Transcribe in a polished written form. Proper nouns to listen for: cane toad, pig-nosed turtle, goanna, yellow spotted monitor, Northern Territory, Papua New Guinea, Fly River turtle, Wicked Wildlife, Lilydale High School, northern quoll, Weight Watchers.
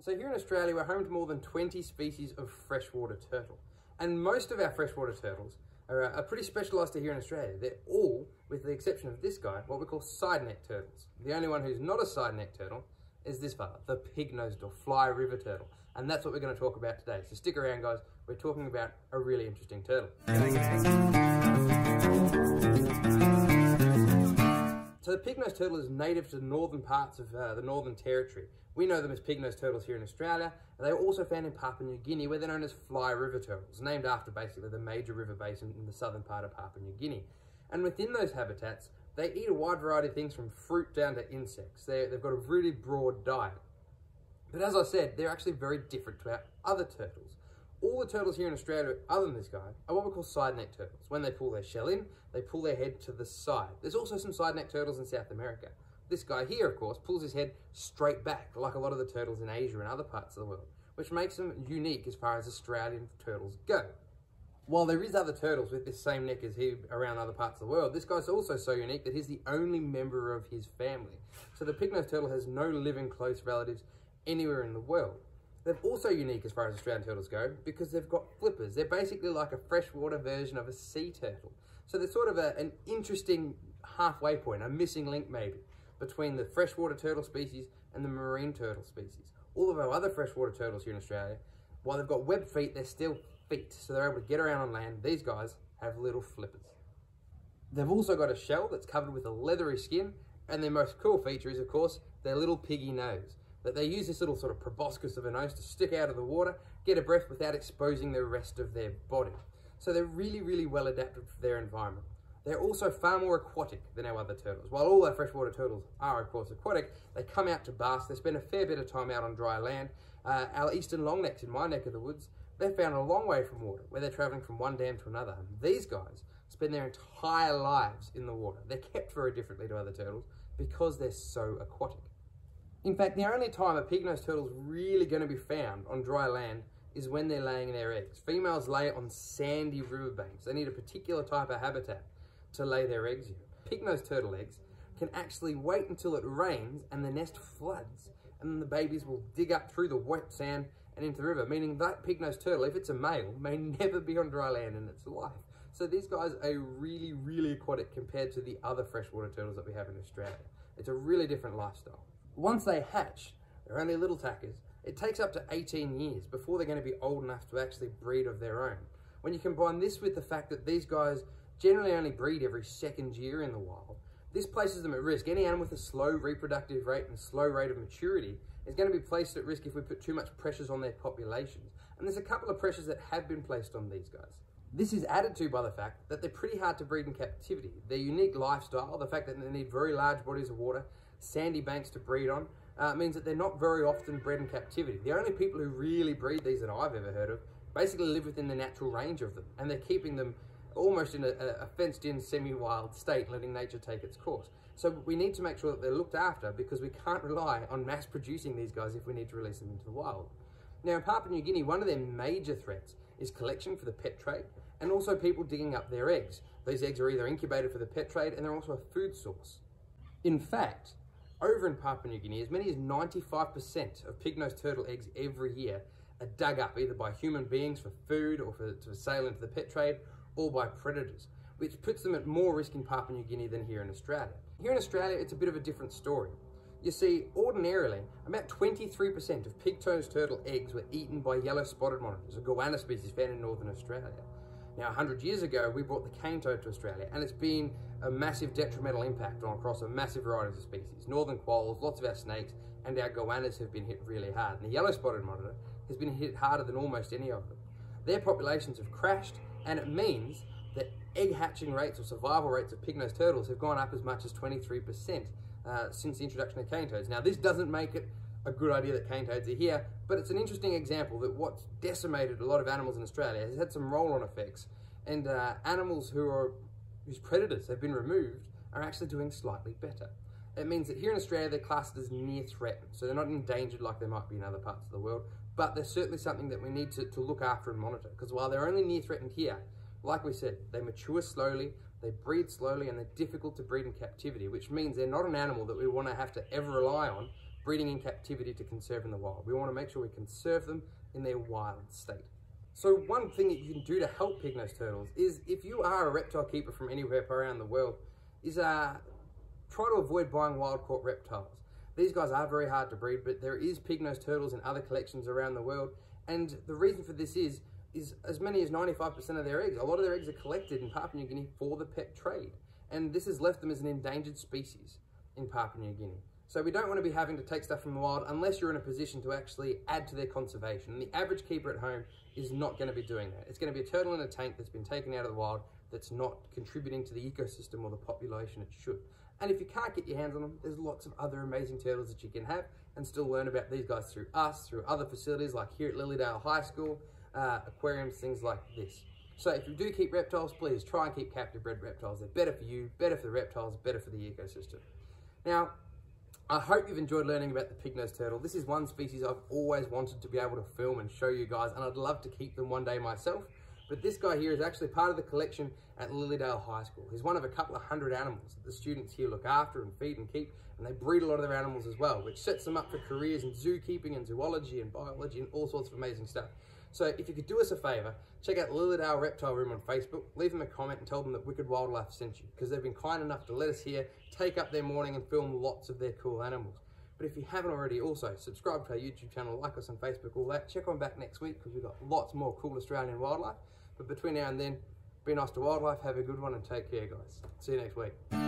So here in Australia, we're home to more than 20 species of freshwater turtle. And most of our freshwater turtles are pretty specialised to here in Australia. They're all, with the exception of this guy, what we call side-neck turtles. The only one who's not a side-neck turtle is this fella, the pig-nosed or Fly River turtle. And that's what we're going to talk about today. So stick around, guys. We're talking about a really interesting turtle. So the pig-nosed turtle is native to the northern parts of the Northern Territory. We know them as pig-nosed turtles here in Australia, and they were also found in Papua New Guinea, where they're known as Fly River turtles, named after basically the major river basin in the southern part of Papua New Guinea. And within those habitats, they eat a wide variety of things from fruit down to insects. They've got a really broad diet. But as I said, they're actually very different to our other turtles. All the turtles here in Australia, other than this guy, are what we call side-neck turtles. When they pull their shell in, they pull their head to the side. There's also some side-neck turtles in South America. This guy here, of course, pulls his head straight back, like a lot of the turtles in Asia and other parts of the world, which makes them unique as far as Australian turtles go. While there is other turtles with this same neck as him around other parts of the world, this guy's also so unique that he's the only member of his family. So the pig-nosed turtle has no living close relatives anywhere in the world. They're also unique as far as Australian turtles go because they've got flippers. They're basically like a freshwater version of a sea turtle. So they're sort of an interesting halfway point, a missing link maybe, between the freshwater turtle species and the marine turtle species. All of our other freshwater turtles here in Australia, while they've got webbed feet, they're still feet, so they're able to get around on land. These guys have little flippers. They've also got a shell that's covered with a leathery skin, and their most cool feature is, of course, their little piggy nose. That they use this little sort of proboscis of a nose to stick out of the water, get a breath without exposing the rest of their body. So they're really, really well adapted for their environment. They're also far more aquatic than our other turtles. While all our freshwater turtles are, of course, aquatic, they come out to bass, they spend a fair bit of time out on dry land. Our eastern longnecks in my neck of the woods, they're found a long way from water, where they're travelling from one dam to another. And these guys spend their entire lives in the water. They're kept very differently to other turtles because they're so aquatic. In fact, the only time a pig-nosed turtle's really going to be found on dry land is when they're laying their eggs. Females lay on sandy riverbanks. They need a particular type of habitat to lay their eggs in. Pig-nosed turtle eggs can actually wait until it rains and the nest floods, and then the babies will dig up through the wet sand and into the river, meaning that pig-nosed turtle, if it's a male, may never be on dry land in its life. So these guys are really, really aquatic compared to the other freshwater turtles that we have in Australia. It's a really different lifestyle. Once they hatch, they're only little tackers, it takes up to 18 years before they're going to be old enough to actually breed of their own. When you combine this with the fact that these guys generally only breed every second year in the wild, this places them at risk. Any animal with a slow reproductive rate and slow rate of maturity is going to be placed at risk if we put too much pressures on their populations. And there's a couple of pressures that have been placed on these guys. This is added to by the fact that they're pretty hard to breed in captivity. Their unique lifestyle, the fact that they need very large bodies of water, sandy banks to breed on, means that they're not very often bred in captivity. The only people who really breed these that I've ever heard of basically live within the natural range of them, and they're keeping them almost in a fenced-in, semi-wild state, letting nature take its course. So we need to make sure that they're looked after because we can't rely on mass-producing these guys if we need to release them into the wild. Now, in Papua New Guinea, one of their major threats is collection for the pet trade and also people digging up their eggs. These eggs are either incubated for the pet trade and they're also a food source. In fact, over in Papua New Guinea, as many as 95% of pig-nosed turtle eggs every year are dug up either by human beings for food or to sale into the pet trade, or by predators, which puts them at more risk in Papua New Guinea than here in Australia. Here in Australia, it's a bit of a different story. You see, ordinarily, about 23% of pig-nosed turtle eggs were eaten by yellow spotted monitors, a goanna species found in northern Australia. Now, 100 years ago, we brought the cane toad to Australia, and it's been a massive detrimental impact across a massive variety of species. Northern quolls, lots of our snakes, and our goannas have been hit really hard. And the yellow spotted monitor has been hit harder than almost any of them. Their populations have crashed, and it means that egg hatching rates or survival rates of pig-nosed turtles have gone up as much as 23% since the introduction of cane toads. Now, this doesn't make it a good idea that cane toads are here, but it's an interesting example that what's decimated a lot of animals in Australia has had some roll-on effects, and animals whose predators have been removed are actually doing slightly better. It means that here in Australia, they're classed as near threatened, so they're not endangered like they might be in other parts of the world, but they're certainly something that we need to look after and monitor, because while they're only near threatened here, like we said, they mature slowly, they breed slowly, and they're difficult to breed in captivity, which means they're not an animal that we want to have to ever rely on breeding in captivity to conserve in the wild. We want to make sure we conserve them in their wild state. So one thing that you can do to help pig-nosed turtles is, if you are a reptile keeper from anywhere around the world, is try to avoid buying wild-caught reptiles. These guys are very hard to breed, but there is pig-nosed turtles in other collections around the world, and the reason for this is as many as 95% of their eggs. A lot of their eggs are collected in Papua New Guinea for the pet trade, and this has left them as an endangered species in Papua New Guinea. So we don't want to be having to take stuff from the wild unless you're in a position to actually add to their conservation. And the average keeper at home is not going to be doing that. It's going to be a turtle in a tank that's been taken out of the wild that's not contributing to the ecosystem or the population it should. And if you can't get your hands on them, there's lots of other amazing turtles that you can have and still learn about these guys through us, through other facilities like here at Lilydale High School, aquariums, things like this. So if you do keep reptiles, please try and keep captive bred reptiles. They're better for you, better for the reptiles, better for the ecosystem. Now, I hope you've enjoyed learning about the pig-nosed turtle. This is one species I've always wanted to be able to film and show you guys, and I'd love to keep them one day myself. But this guy here is actually part of the collection at Lilydale High School. He's one of a couple of hundred animals that the students here look after and feed and keep, and they breed a lot of their animals as well, which sets them up for careers in zookeeping and zoology and biology and all sorts of amazing stuff. So if you could do us a favor, check out Lilydale Reptile Room on Facebook, leave them a comment and tell them that Wicked Wildlife sent you, because they've been kind enough to let us here take up their morning and film lots of their cool animals. But if you haven't already, also subscribe to our YouTube channel, like us on Facebook, all that. Check on back next week because we've got lots more cool Australian wildlife. But between now and then, be nice to wildlife, have a good one and take care guys. See you next week.